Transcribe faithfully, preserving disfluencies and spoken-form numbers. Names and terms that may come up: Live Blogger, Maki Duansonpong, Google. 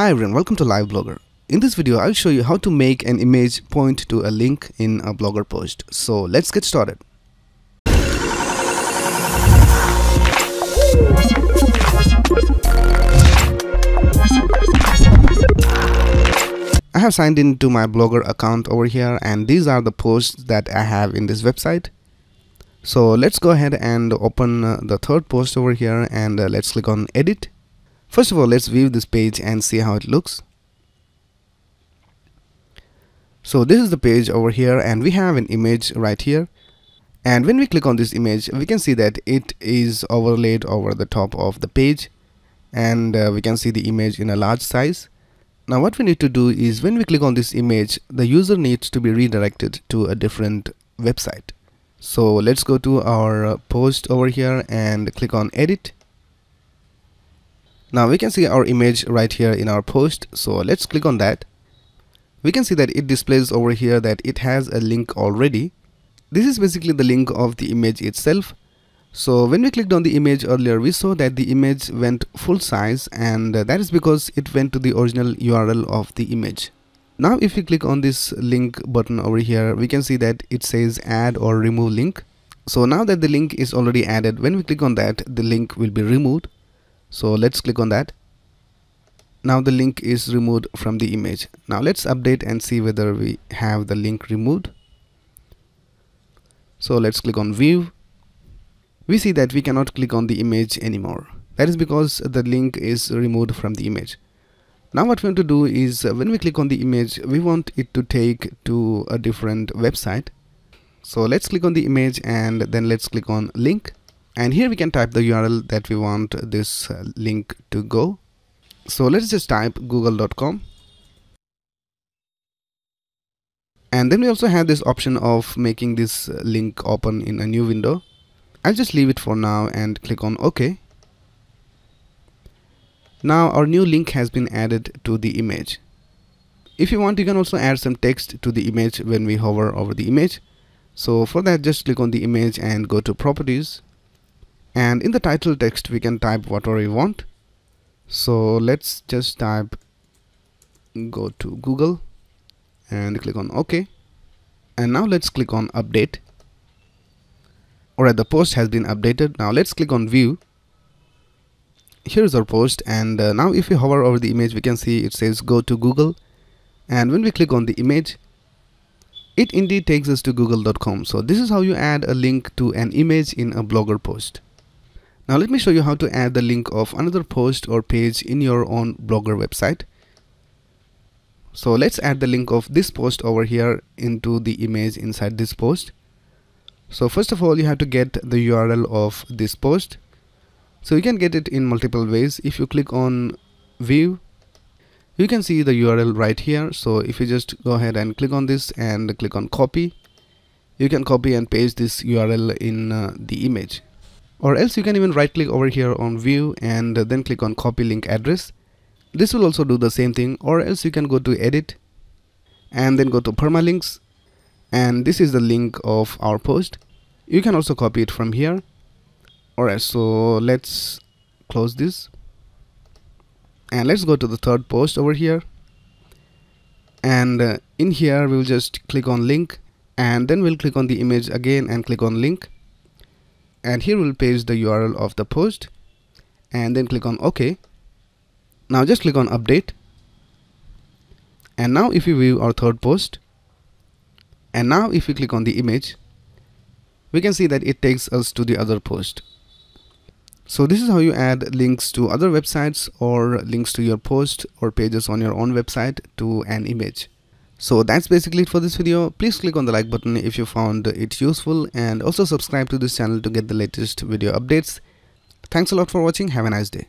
Hi everyone, welcome to Live Blogger. In this video, I'll show you how to make an image point to a link in a Blogger post. So let's get started. I have signed into my Blogger account over here, and these are the posts that I have in this website. So let's go ahead and open uh, the third post over here, and uh, let's click on edit. First of all, let's view this page and see how it looks. So this is the page over here, and we have an image right here, and when we click on this image, we can see that it is overlaid over the top of the page, and uh, we can see the image in a large size. Now what we need to do is, when we click on this image, the user needs to be redirected to a different website. So let's go to our post over here and click on edit. Now we can see our image right here in our post. So let's click on that. We can see that it displays over here that it has a link already. This is basically the link of the image itself. So when we clicked on the image earlier, we saw that the image went full size, and that is because it went to the original U R L of the image. Now if we click on this link button over here, we can see that it says add or remove link. So now that the link is already added, when we click on that, the link will be removed. So let's click on that. Now the link is removed from the image. Now let's update and see whether we have the link removed. So let's click on view. We see that we cannot click on the image anymore. That is because the link is removed from the image. Now what we want to do is, when we click on the image, we want it to take to a different website. So let's click on the image, and then let's click on link, and here we can type the U R L that we want this link to go. So let's just type google dot com, and then we also have this option of making this link open in a new window. I'll just leave it for now and click on OK. Now our new link has been added to the image. If you want, you can also add some text to the image when we hover over the image. So for that, just click on the image and go to properties, and in the title text we can type whatever we want. So let's just type go to Google and click on OK, and now let's click on update. Alright, the post has been updated. Now let's click on view. Here's our post, and uh, now if we hover over the image, we can see it says go to Google, and when we click on the image, it indeed takes us to google dot com. So this is how you add a link to an image in a Blogger post. Now let me show you how to add the link of another post or page in your own Blogger website. So let's add the link of this post over here into the image inside this post. So first of all, you have to get the U R L of this post. So you can get it in multiple ways. If you click on view, you can see the U R L right here. So if you just go ahead and click on this and click on copy, you can copy and paste this U R L in uh, the image. Or else you can even right click over here on view and then click on copy link address. This will also do the same thing. Or else you can go to edit and then go to permalinks, and this is the link of our post. You can also copy it from here. Alright, so let's close this, and let's go to the third post over here, and uh, in here we'll just click on link, and then we'll click on the image again and click on link, and here we'll paste the U R L of the post and then click on OK. Now just click on update, and now if we view our third post, and now if we click on the image, we can see that it takes us to the other post. So this is how you add links to other websites or links to your post or pages on your own website to an image. So that's basically it for this video. Please click on the like button if you found it useful, and also subscribe to this channel to get the latest video updates. Thanks a lot for watching. Have a nice day.